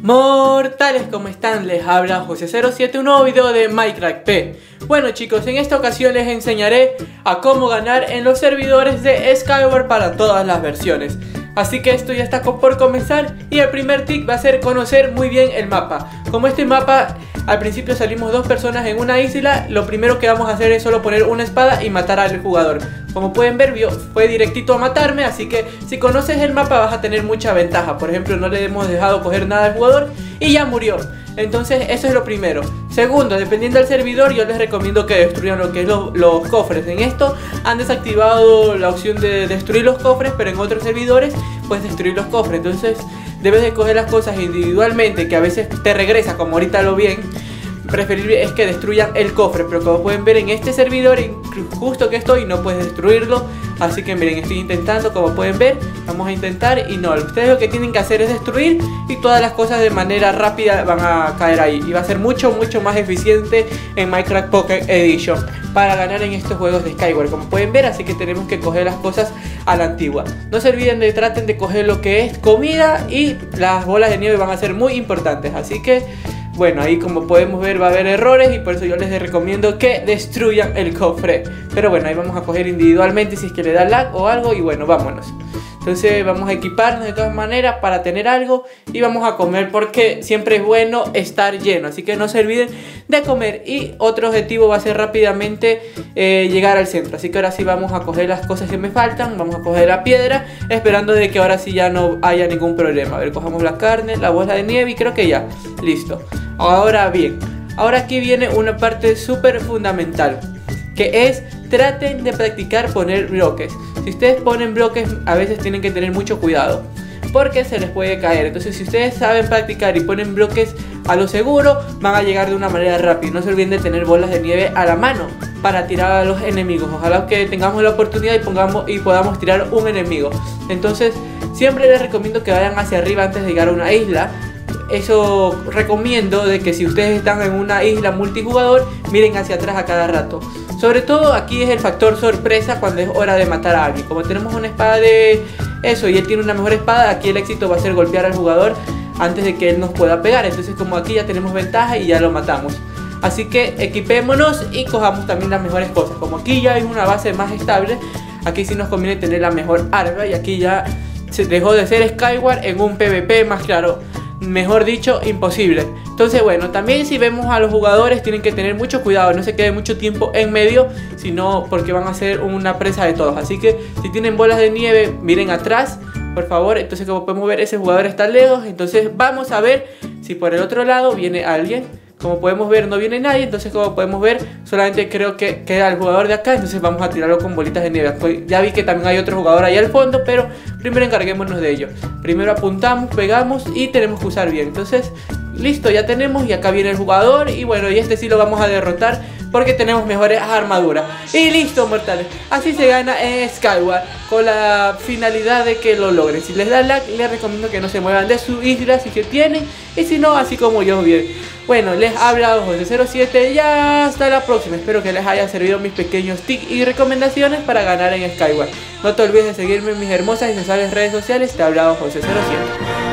Mortales, ¿cómo están? Les habla José07, un nuevo video de Minecraft PE. Bueno chicos, en esta ocasión les enseñaré a cómo ganar en los servidores de Skyward para todas las versiones. Así que esto ya está por comenzar y el primer tip va a ser conocer muy bien el mapa. Como este mapa, al principio salimos dos personas en una isla, lo primero que vamos a hacer es solo poner una espada y matar al jugador. Como pueden ver, fue directito a matarme, así que si conoces el mapa vas a tener mucha ventaja. Por ejemplo, no le hemos dejado coger nada al jugador y ya murió. Entonces eso es lo primero. Segundo, dependiendo del servidor, yo les recomiendo que destruyan lo que es los cofres. En esto han desactivado la opción de destruir los cofres, pero en otros servidores puedes destruir los cofres. Entonces debes de coger las cosas individualmente, que a veces te regresa, como ahorita lo bien. Preferible es que destruyan el cofre, pero como pueden ver en este servidor, justo que estoy, no puedes destruirlo. Así que miren, estoy intentando, como pueden ver, vamos a intentar y no. Ustedes lo que tienen que hacer es destruir y todas las cosas de manera rápida van a caer ahí. Y va a ser mucho más eficiente en Minecraft Pocket Edition para ganar en estos juegos de Skyward, como pueden ver. Así que tenemos que coger las cosas a la antigua. No se olviden de traten de coger lo que es comida y las bolas de nieve van a ser muy importantes. Así que bueno, ahí como podemos ver va a haber errores y por eso yo les recomiendo que destruyan el cofre. Pero bueno, ahí vamos a coger individualmente si es que le da lag o algo y bueno, vámonos. Entonces vamos a equiparnos de todas maneras para tener algo y vamos a comer porque siempre es bueno estar lleno. Así que no se olviden de comer y otro objetivo va a ser rápidamente llegar al centro. Así que ahora sí vamos a coger las cosas que me faltan, vamos a coger la piedra esperando de que ahora sí ya no haya ningún problema. A ver, cojamos la carne, la bola de nieve y creo que ya, listo. Ahora bien, ahora aquí viene una parte súper fundamental, que es traten de practicar poner bloques. Si ustedes ponen bloques, a veces tienen que tener mucho cuidado, porque se les puede caer. Entonces si ustedes saben practicar y ponen bloques a lo seguro, van a llegar de una manera rápida. No se olviden de tener bolas de nieve a la mano para tirar a los enemigos. Ojalá que tengamos la oportunidad y podamos tirar un enemigo. Entonces siempre les recomiendo que vayan hacia arriba antes de llegar a una isla. Eso recomiendo, de que si ustedes están en una isla multijugador, miren hacia atrás a cada rato. Sobre todo aquí es el factor sorpresa cuando es hora de matar a alguien. Como tenemos una espada de eso y él tiene una mejor espada, aquí el éxito va a ser golpear al jugador antes de que él nos pueda pegar. Entonces como aquí ya tenemos ventaja y ya lo matamos. Así que equipémonos y cojamos también las mejores cosas. Como aquí ya hay una base más estable, aquí sí nos conviene tener la mejor arma. Y aquí ya se dejó de ser Skyward en un PvP más claro, mejor dicho, imposible. Entonces bueno, también si vemos a los jugadores, tienen que tener mucho cuidado, no se quede mucho tiempo en medio, sino porque van a ser una presa de todos. Así que si tienen bolas de nieve, miren atrás, por favor. Entonces como podemos ver, ese jugador está lejos, entonces vamos a ver si por el otro lado viene alguien. Como podemos ver, no viene nadie, entonces como podemos ver, solamente creo que queda el jugador de acá, entonces vamos a tirarlo con bolitas de nieve. Ya vi que también hay otro jugador ahí al fondo, pero primero encarguémonos de ello. Primero apuntamos, pegamos y tenemos que usar bien. Entonces, listo, ya tenemos y acá viene el jugador y bueno, y este sí lo vamos a derrotar porque tenemos mejores armaduras. Y listo, mortales, así se gana en Skyward, con la finalidad de que lo logren. Si les da lag, les recomiendo que no se muevan de su isla si que tienen, y si no, así como yo bien. Bueno, les ha hablado José07 y hasta la próxima. Espero que les haya servido mis pequeños tips y recomendaciones para ganar en Skyward. No te olvides de seguirme en mis hermosas y sociales redes sociales. Te ha hablado José07.